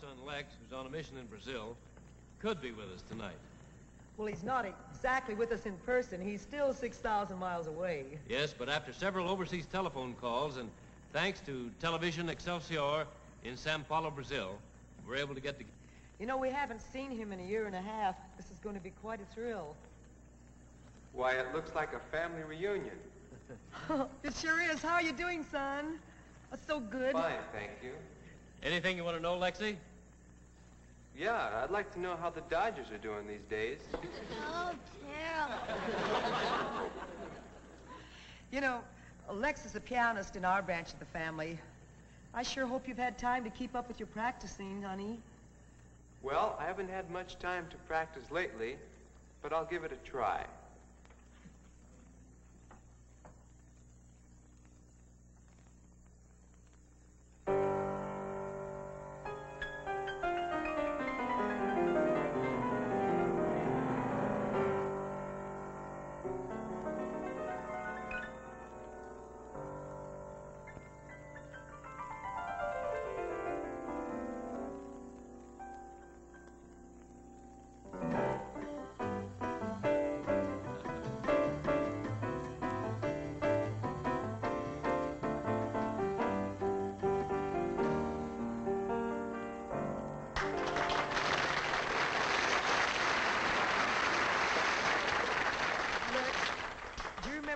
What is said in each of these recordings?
son Lex, who's on a mission in Brazil, could be with us tonight. Well, he's not exactly with us in person. He's still 6,000 miles away. Yes, but after several overseas telephone calls and thanks to Television Excelsior in Sao Paulo, Brazil, we're able to get together. You know, we haven't seen him in a year and a half. This is going to be quite a thrill. Why, it looks like a family reunion. It sure is. How are you doing, son? That's so good. Fine, thank you. Anything you want to know, Lexi? Yeah, I'd like to know how the Dodgers are doing these days. Oh, terrible. You know, Lex is a pianist in our branch of the family. I sure hope you've had time to keep up with your practicing, honey. Well, I haven't had much time to practice lately, but I'll give it a try.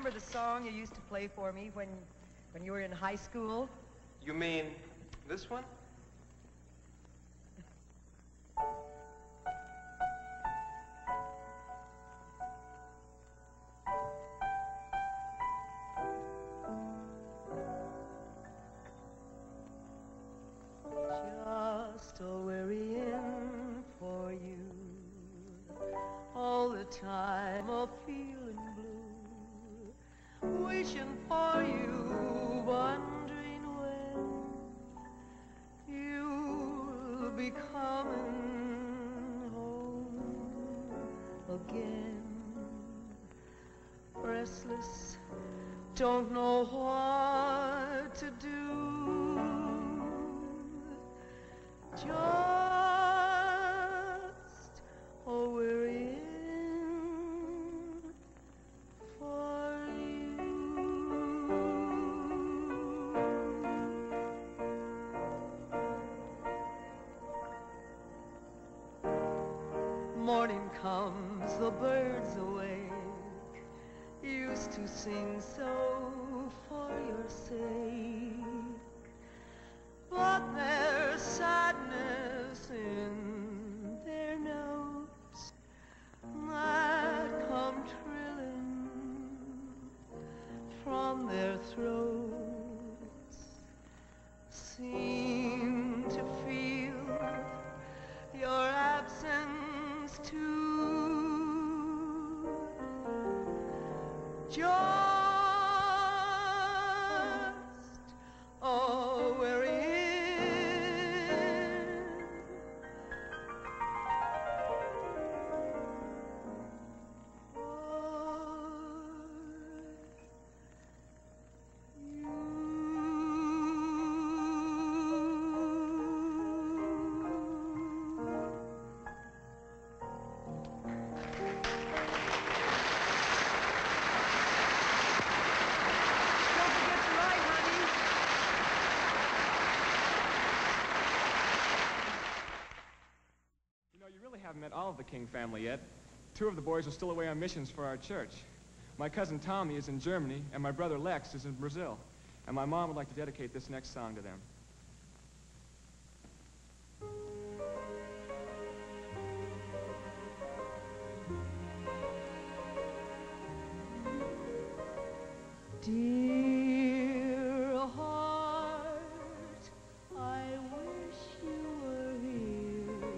Remember the song you used to play for me when you were in high school? You mean this one? Just a wearyin' for you, all the time a feeling blue. Wishing for you, wondering when you'll be coming home again. Restless, don't know what to do. Just a wearyin'. Morning comes, the birds awake, used to sing so for your sake, but there's sadness in their notes that come trilling from their throats, seem to feel your absence too. Just a wearyin'. Met all of the King family yet. Two of the boys are still away on missions for our church. My cousin Tommy is in Germany, and my brother Lex is in Brazil. And my mom would like to dedicate this next song to them. Dear heart, I wish you were here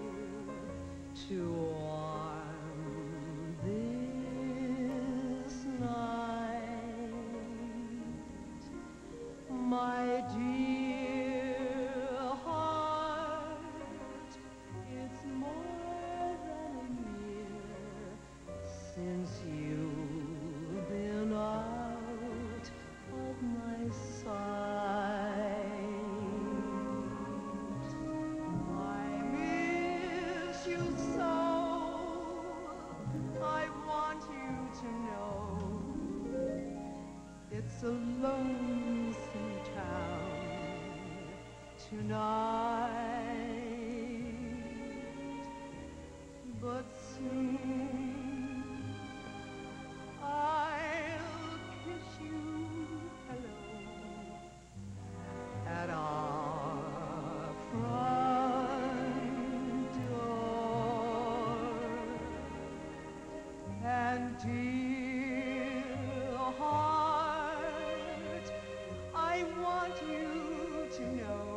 to warm this night, my dear. tonight, but soon I'll kiss you hello at our front door. And dear heart, I want you to know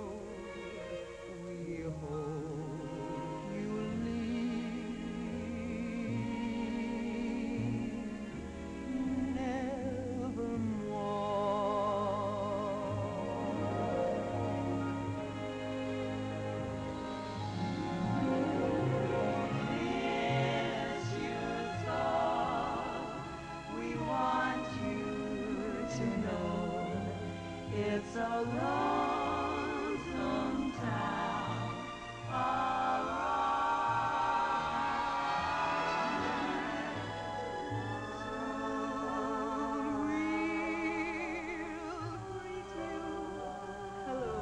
it's a lonesome town, all right. Soon we'll greet you hello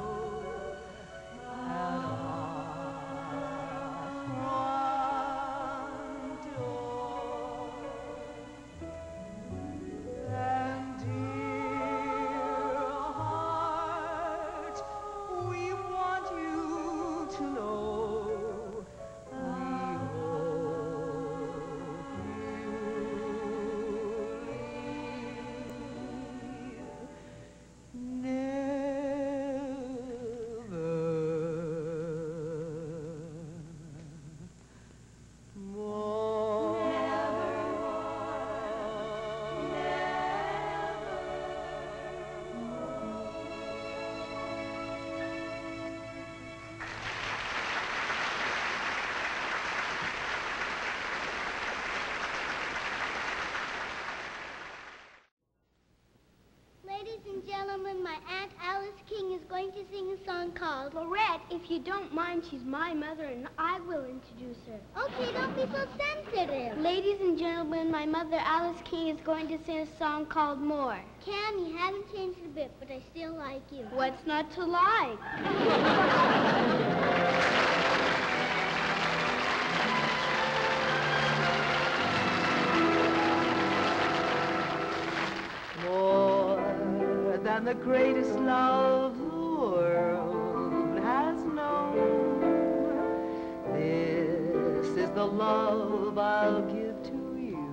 at our front door. And gentlemen, my Aunt Alyce King is going to sing a song called Lorette. If you don't mind, she's my mother and I will introduce her. Okay, don't be so sensitive. Ladies and gentlemen, my mother Alyce King is going to sing a song called More. Cam, you haven't changed a bit, but I still like you. What's not to like? The greatest love the world has known, this is the love I'll give to you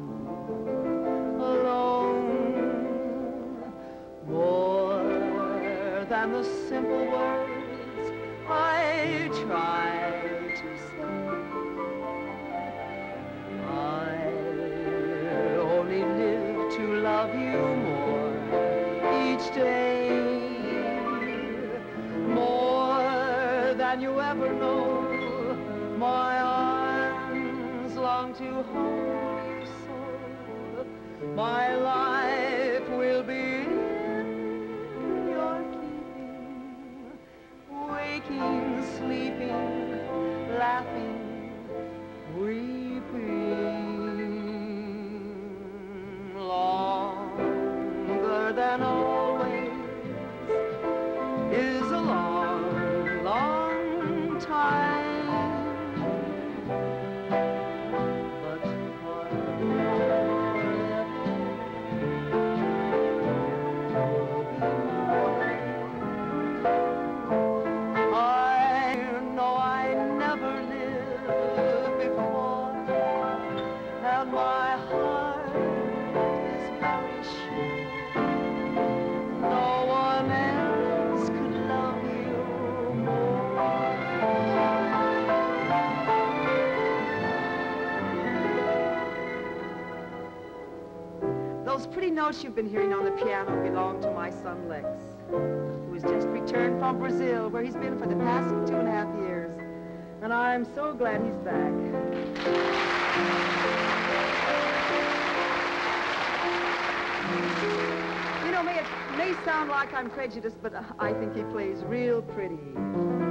alone. More than the simple words I try to say, I only live to love you more each day, more than you ever know. My arms long to hold you so. My life will be in your keeping, waking, sleeping, laughing, weeping, longer than all. Those pretty notes you've been hearing on the piano belong to my son Lex, who has just returned from Brazil, where he's been for the past 2.5 years. And I'm so glad he's back. You know, it may sound like I'm prejudiced, but I think he plays real pretty.